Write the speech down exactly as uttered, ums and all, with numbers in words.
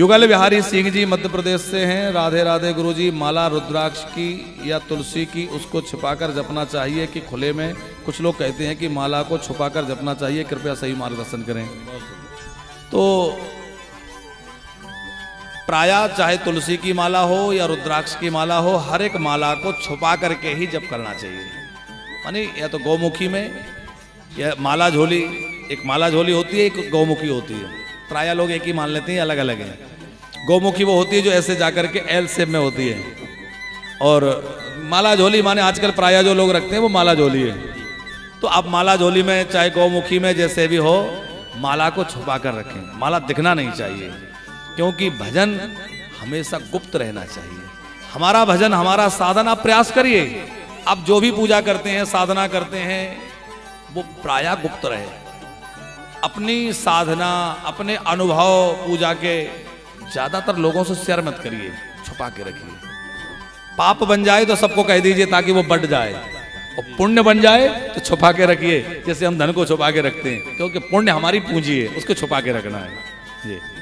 युगल बिहारी सिंह जी मध्य प्रदेश से हैं। राधे राधे गुरु जी, माला रुद्राक्ष की या तुलसी की उसको छिपाकर जपना चाहिए कि खुले में? कुछ लोग कहते हैं कि माला को छुपाकर जपना चाहिए, कृपया सही मार्गदर्शन करें। तो प्रायः चाहे तुलसी की माला हो या रुद्राक्ष की माला हो, हर एक माला को छुपा करके ही जप करना चाहिए। मानी या तो गौमुखी में या माला झोली, एक माला झोली होती है, एक गौमुखी होती है। प्रायः लोग एक ही मान लेते हैं, अलग अलग है। गौमुखी वो होती है जो ऐसे जाकर के एल शेप में होती है, और माला झोली माने आजकल प्रायः जो लोग रखते हैं वो माला झोली है। तो आप माला झोली में चाहे गौमुखी में जैसे भी हो, माला को छुपा कर रखें। माला दिखना नहीं चाहिए, क्योंकि भजन हमेशा गुप्त रहना चाहिए। हमारा भजन, हमारा साधना, प्रयास करिए आप जो भी पूजा करते हैं, साधना करते हैं, वो प्रायः गुप्त रहे। अपनी साधना, अपने अनुभव पूजा के ज्यादातर लोगों से शेयर मत करिए, छुपा के रखिए। पाप बन जाए तो सबको कह दीजिए ताकि वो बढ़ जाए, और पुण्य बन जाए तो छुपा के रखिए, जैसे हम धन को छुपा के रखते हैं, क्योंकि पुण्य हमारी पूंजी है, उसको छुपा के रखना है जी।